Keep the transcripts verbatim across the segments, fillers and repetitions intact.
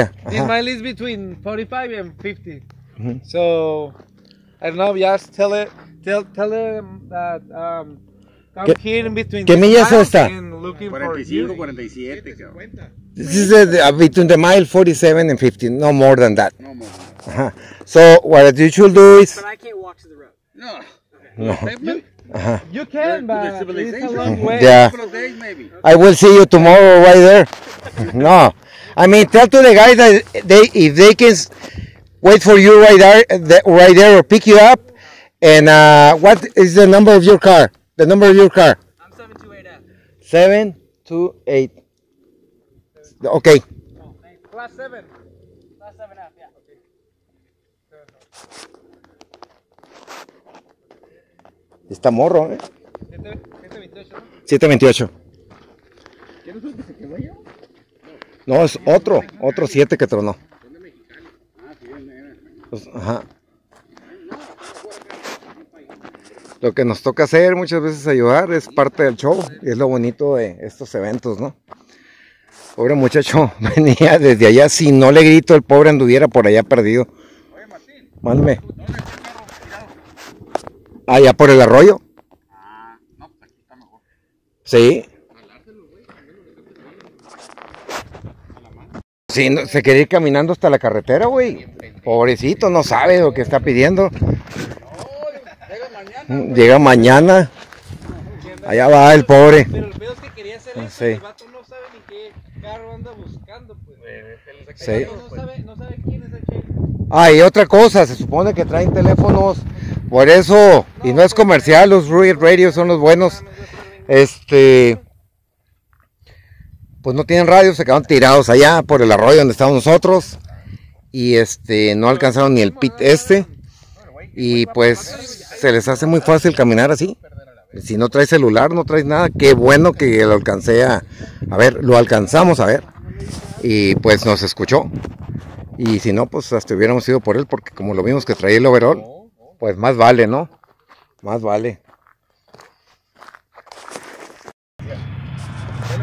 área. This mile is between forty-five and fifty. Mm-hmm. So, I don't know, just tell it, tell, tell them that um, I'm here in between. ¿Qué millas es esta? cuarenta y cinco, cuarenta y siete, cabrón. This is uh, between the mile forty-seven and fifty, no more than that. No more. Uh-huh. So, what you should do is... But I can't walk to the road. No. Okay. No. You, uh-huh. you can, but it's a long way. Yeah. Maybe. Okay. I will see you tomorrow right there. No. I mean, tell to the guys that they, if they can wait for you right there, right there or pick you up. And uh, what is the number of your car? The number of your car? I'm seven two eight F. seven two eight. Okay. No, class seven. Class seven F, yeah. Está morro, ¿eh? siete veintiocho. siete veintiocho. ¿Quién es el que se quedó allá? No, es otro, otro siete que tronó. Son de Mexicali. Ah, sí, es negro. Ajá. Lo que nos toca hacer muchas veces ayudar, es parte del show, es lo bonito de estos eventos, ¿no? Pobre muchacho, venía desde allá, si no le grito el pobre anduviera por allá perdido. Oye, Martín. Mándame. Allá por el arroyo. Ah, no, pues aquí está mejor. Sí. Sí, no, se quiere ir caminando hasta la carretera, güey. Pobrecito, no sabe lo que está pidiendo. Llega mañana. Allá va el pobre. Pero el pedo es que quería hacer eso, sí. El vato no sabe ni qué carro anda buscando, pues. Sí. El vato no sabe, no sabe quién es el chef. Ah, y otra cosa, se supone que traen teléfonos. Por eso, y no es comercial, los Ruiz Radio son los buenos. Este, pues no tienen radio, se quedaron tirados allá por el arroyo donde estamos nosotros. Y este, no alcanzaron ni el pit este. Y pues se les hace muy fácil caminar así. Si no traes celular, no traes nada. Qué bueno que lo alcancé a, a ver, lo alcanzamos a ver. Y pues nos escuchó. Y si no, pues hasta hubiéramos ido por él, porque como lo vimos que traía el overall, pues más vale, ¿no? Más vale.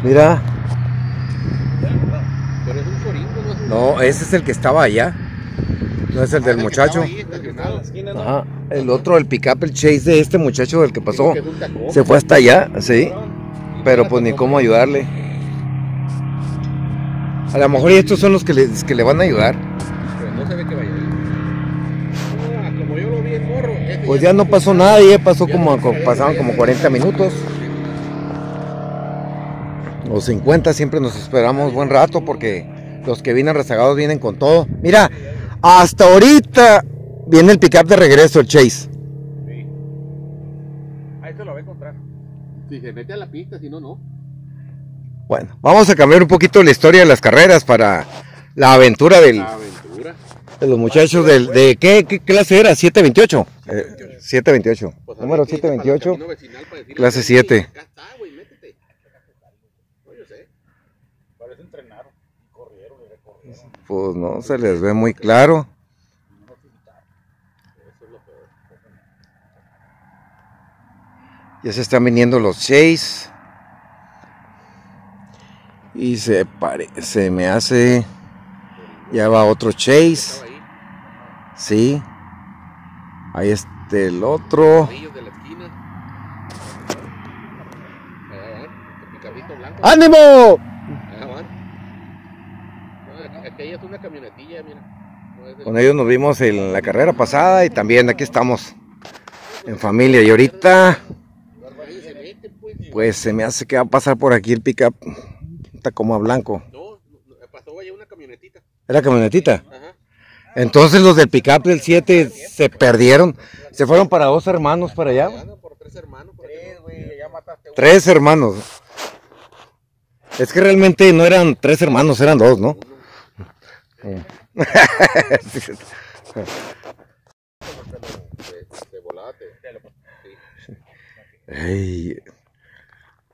Mira. No, ese es el que estaba allá. No es el del muchacho. Ajá. El otro, el pick up, el chase de este muchacho del que pasó. Se fue hasta allá, sí. Pero pues ni cómo ayudarle. A lo mejor estos son los que le, que le van a ayudar. Pero no se ve que vaya ahí. Ah, como yo lo vi en morro. Pues ya no pasó nada, ya pasó como, pasaron como cuarenta minutos. O cincuenta, siempre nos esperamos buen rato porque los que vienen rezagados vienen con todo. Mira, hasta ahorita viene el pickup de regreso, el Chase. Sí. Ahí se lo va a encontrar. Si se mete a la pista, si no, no. Bueno, vamos a cambiar un poquito la historia de las carreras para la aventura del, la aventura. de los muchachos. Del, ¿De qué, qué clase era? ¿siete veintiocho? Eh, siete veintiocho. Pues número siete veintiocho, clase siete. Acá está, güey, métete. No, yo sé. Parece entrenaron, corrieron y recorrieron. Pues no, se les ve muy claro. Ya se están viniendo los Chase. Y se parece, me hace. Ya va otro Chase. Sí. Ahí está el otro. ¡Ánimo! Aquella es una camionetilla, mira. Con ellos nos vimos en la carrera pasada y también aquí estamos en familia. Y ahorita, pues se me hace que va a pasar por aquí el pickup. Como a blanco. No, pasó allá una camionetita. ¿Era camionetita? Ajá. Entonces los del pick up del siete se perdieron. Se fueron para dos hermanos para allá. Por tres hermanos. Por tres, wey, ya mataste uno. Tres hermanos. Es que realmente no eran tres hermanos, eran dos, ¿no? Ey.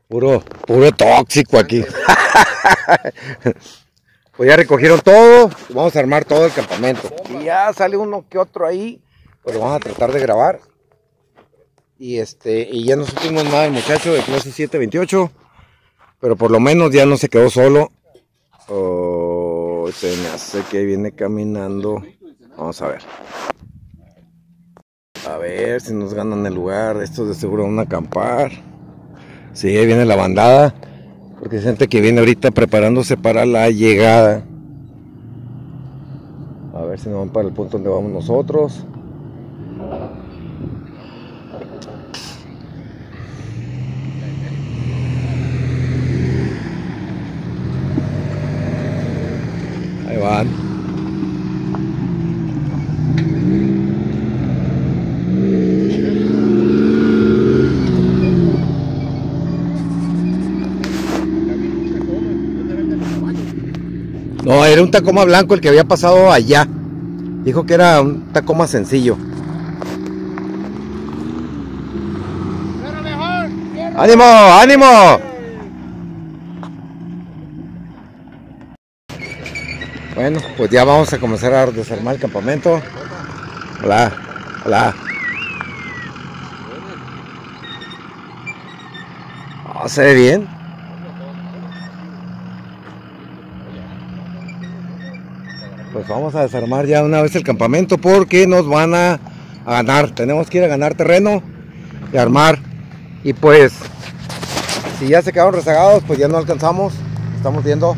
Puro, puro tóxico aquí. Pues ya recogieron todo, vamos a armar todo el campamento. Y ya sale uno que otro ahí, pero vamos a tratar de grabar. Y este, y ya no supimos nada del muchacho de clase siete veintiocho, pero por lo menos ya no se quedó solo. Oh, pues se me hace que viene caminando. Vamos a ver. A ver si nos ganan el lugar. Estos de seguro van a acampar. Sí, ahí viene la bandada. Porque hay gente que viene ahorita preparándose para la llegada. A ver si nos van para el punto donde vamos nosotros. Ahí van. No, era un Tacoma blanco el que había pasado allá. Dijo que era un Tacoma sencillo. Pero mejor, ¡ánimo, ánimo! Bueno, pues ya vamos a comenzar a desarmar el campamento. Hola, hola. Oh, se ve bien. Pues vamos a desarmar ya una vez el campamento porque nos van a, a ganar. Tenemos que ir a ganar terreno y armar. Y pues, si ya se quedaron rezagados, pues ya no alcanzamos. Estamos viendo.